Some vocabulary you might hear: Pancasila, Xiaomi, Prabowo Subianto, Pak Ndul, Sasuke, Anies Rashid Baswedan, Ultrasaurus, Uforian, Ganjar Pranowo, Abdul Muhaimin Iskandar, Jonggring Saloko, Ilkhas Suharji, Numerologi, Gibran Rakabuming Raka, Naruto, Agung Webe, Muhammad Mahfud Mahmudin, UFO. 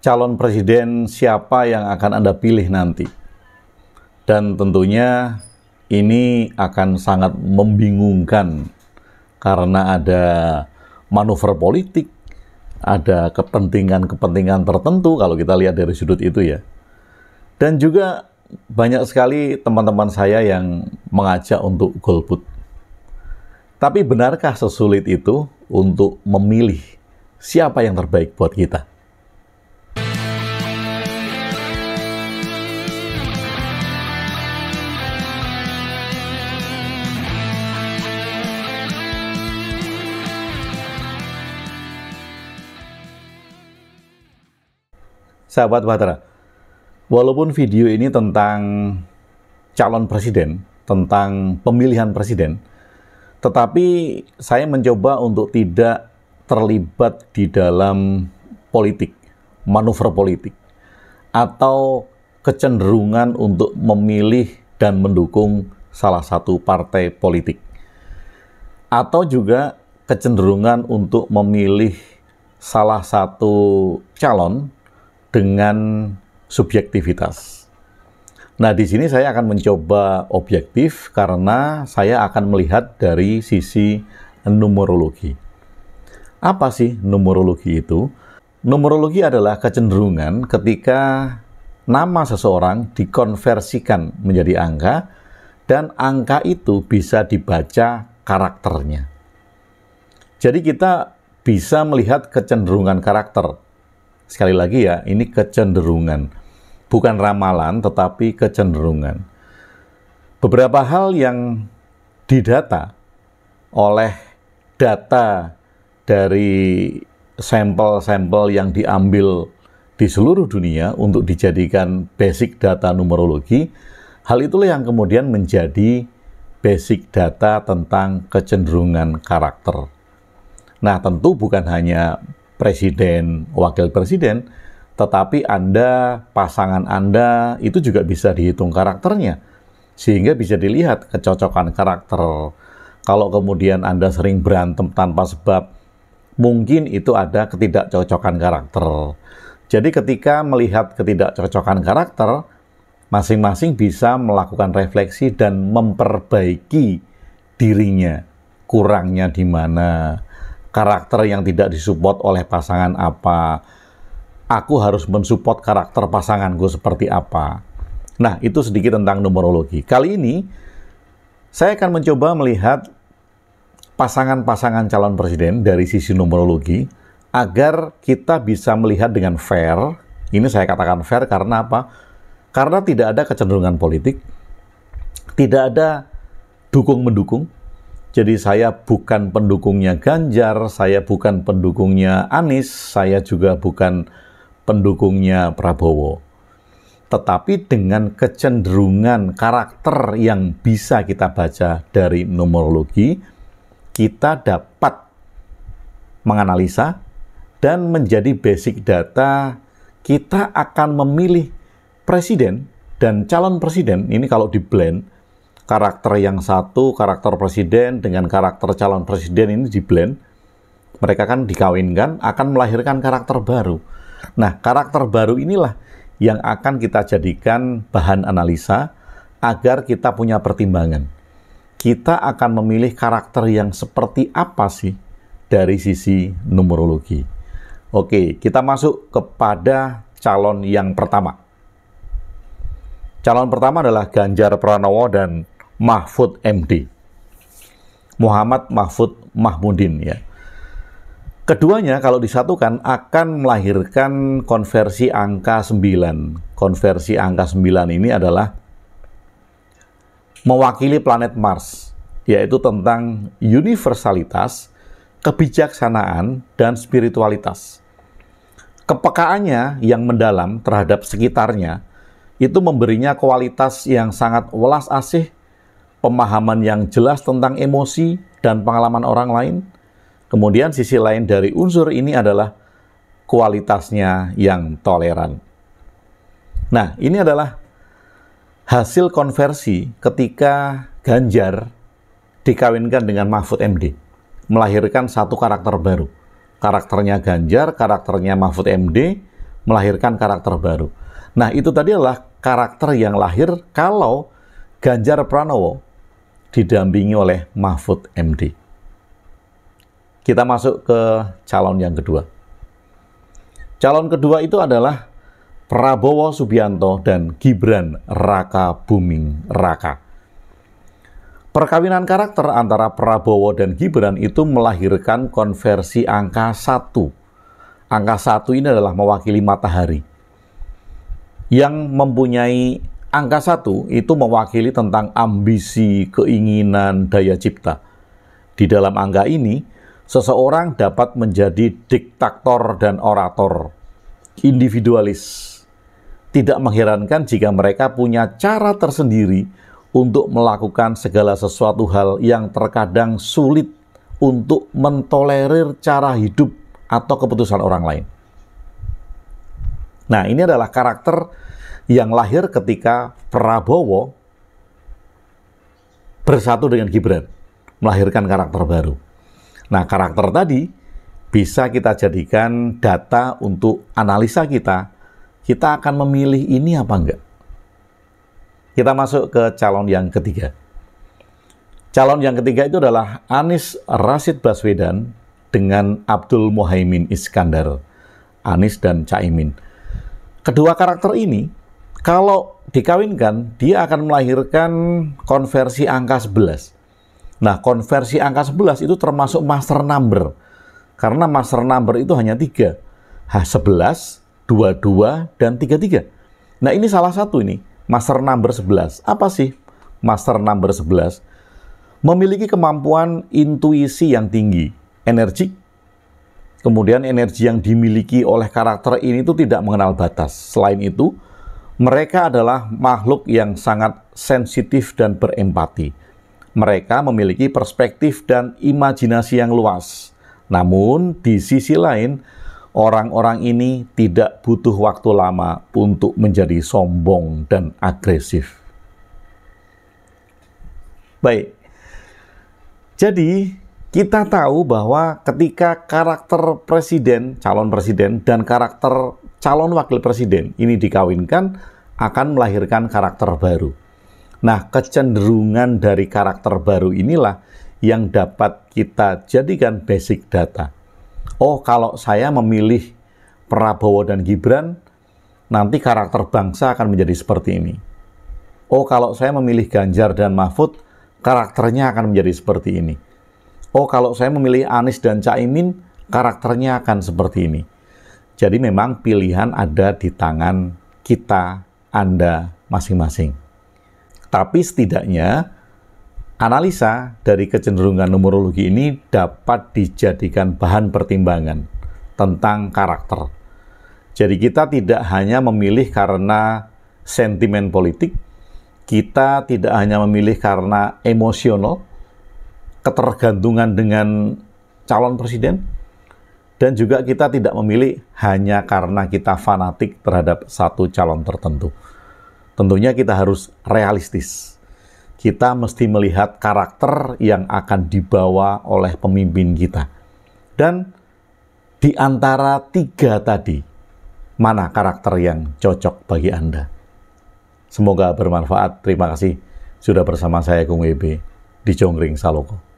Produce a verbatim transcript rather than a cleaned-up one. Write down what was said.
calon presiden siapa yang akan Anda pilih nanti. Dan tentunya ini akan sangat membingungkan karena ada manuver politik, ada kepentingan-kepentingan tertentu kalau kita lihat dari sudut itu ya. Dan juga banyak sekali teman-teman saya yang mengajak untuk golput. Tapi benarkah sesulit itu untuk memilih siapa yang terbaik buat kita? Sahabat Bahtera, walaupun video ini tentang calon presiden, tentang pemilihan presiden, tetapi saya mencoba untuk tidak terlibat di dalam politik, manuver politik, atau kecenderungan untuk memilih dan mendukung salah satu partai politik. Atau juga kecenderungan untuk memilih salah satu calon dengan subjektivitas. Nah, di sini saya akan mencoba objektif karena saya akan melihat dari sisi numerologi. Apa sih numerologi itu? Numerologi adalah kecenderungan ketika nama seseorang dikonversikan menjadi angka dan angka itu bisa dibaca karakternya. Jadi kita bisa melihat kecenderungan karakter. Sekali lagi ya, ini kecenderungan. Bukan ramalan, tetapi kecenderungan. Beberapa hal yang didata oleh data dari sampel-sampel yang diambil di seluruh dunia untuk dijadikan basic data numerologi, hal itulah yang kemudian menjadi basic data tentang kecenderungan karakter. Nah, tentu bukan hanya presiden, wakil presiden, tetapi Anda, pasangan Anda, itu juga bisa dihitung karakternya. Sehingga bisa dilihat kecocokan karakter. Kalau kemudian Anda sering berantem tanpa sebab, mungkin itu ada ketidakcocokan karakter. Jadi ketika melihat ketidakcocokan karakter, masing-masing bisa melakukan refleksi dan memperbaiki dirinya. Kurangnya di mana? Karakter yang tidak disupport oleh pasangan apa, aku harus mensupport karakter pasanganku seperti apa. Nah, itu sedikit tentang numerologi. Kali ini, saya akan mencoba melihat pasangan-pasangan calon presiden dari sisi numerologi, agar kita bisa melihat dengan fair. Ini saya katakan fair karena apa? Karena tidak ada kecenderungan politik, tidak ada dukung-mendukung. Jadi saya bukan pendukungnya Ganjar, saya bukan pendukungnya Anies, saya juga bukan pendukungnya Prabowo. Tetapi dengan kecenderungan karakter yang bisa kita baca dari numerologi, kita dapat menganalisa dan menjadi basic data, kita akan memilih presiden dan calon presiden, ini kalau di-blend, karakter yang satu, karakter presiden dengan karakter calon presiden ini di-blend. Mereka kan dikawinkan, akan melahirkan karakter baru. Nah, karakter baru inilah yang akan kita jadikan bahan analisa agar kita punya pertimbangan. Kita akan memilih karakter yang seperti apa sih dari sisi numerologi. Oke, kita masuk kepada calon yang pertama. Calon pertama adalah Ganjar Pranowo dan Mahfud M D, Muhammad Mahfud Mahmudin ya. Keduanya kalau disatukan akan melahirkan konversi angka sembilan. Konversi angka sembilan ini adalah mewakili planet Mars, yaitu tentang universalitas, kebijaksanaan, dan spiritualitas. Kepekaannya yang mendalam terhadap sekitarnya itu memberinya kualitas yang sangat welas asih, pemahaman yang jelas tentang emosi dan pengalaman orang lain. Kemudian sisi lain dari unsur ini adalah kualitasnya yang toleran. Nah, ini adalah hasil konversi ketika Ganjar dikawinkan dengan Mahfud M D, melahirkan satu karakter baru. Karakternya Ganjar, karakternya Mahfud M D, melahirkan karakter baru. Nah, itu tadi adalah karakter yang lahir kalau Ganjar Pranowo didampingi oleh Mahfud M D. Kita masuk ke calon yang kedua. Calon kedua itu adalah Prabowo Subianto dan Gibran Rakabuming Raka. Perkawinan karakter antara Prabowo dan Gibran itu melahirkan konversi angka satu. Angka satu ini adalah mewakili matahari. Yang mempunyai angka satu itu mewakili tentang ambisi, keinginan, daya cipta. Di dalam angka ini, seseorang dapat menjadi diktator dan orator, individualis. Tidak mengherankan jika mereka punya cara tersendiri untuk melakukan segala sesuatu hal yang terkadang sulit untuk mentolerir cara hidup atau keputusan orang lain. Nah, ini adalah karakter yang lahir ketika Prabowo bersatu dengan Gibran, melahirkan karakter baru. Nah, karakter tadi bisa kita jadikan data untuk analisa kita. Kita akan memilih ini apa enggak? Kita masuk ke calon yang ketiga. Calon yang ketiga itu adalah Anies Rashid Baswedan dengan Abdul Muhaimin Iskandar. Anies dan Caimin. Kedua karakter ini, kalau dikawinkan, dia akan melahirkan konversi angka sebelas. Nah, konversi angka sebelas itu termasuk master number. Karena master number itu hanya tiga. sebelas, dua puluh dua, dan tiga puluh tiga. Nah, ini salah satu ini. Master number sebelas. Apa sih master number sebelas? Memiliki kemampuan intuisi yang tinggi. Energi. Kemudian energi yang dimiliki oleh karakter ini itu tidak mengenal batas. Selain itu, mereka adalah makhluk yang sangat sensitif dan berempati. Mereka memiliki perspektif dan imajinasi yang luas. Namun, di sisi lain, orang-orang ini tidak butuh waktu lama untuk menjadi sombong dan agresif. Baik, jadi kita tahu bahwa ketika karakter presiden, calon presiden, dan karakter calon wakil presiden ini dikawinkan, akan melahirkan karakter baru. Nah, kecenderungan dari karakter baru inilah yang dapat kita jadikan basic data. Oh, kalau saya memilih Prabowo dan Gibran, nanti karakter bangsa akan menjadi seperti ini. Oh, kalau saya memilih Ganjar dan Mahfud, karakternya akan menjadi seperti ini. Oh, kalau saya memilih Anies dan Caimin, karakternya akan seperti ini. Jadi memang pilihan ada di tangan kita, Anda, masing-masing. Tapi setidaknya analisa dari kecenderungan numerologi ini dapat dijadikan bahan pertimbangan tentang karakter. Jadi kita tidak hanya memilih karena sentimen politik, kita tidak hanya memilih karena emosional, ketergantungan dengan calon presiden, dan juga kita tidak memilih hanya karena kita fanatik terhadap satu calon tertentu. Tentunya kita harus realistis. Kita mesti melihat karakter yang akan dibawa oleh pemimpin kita. Dan di antara tiga tadi, mana karakter yang cocok bagi Anda? Semoga bermanfaat. Terima kasih sudah bersama saya, Agung Webe, di Jonggring Saloko.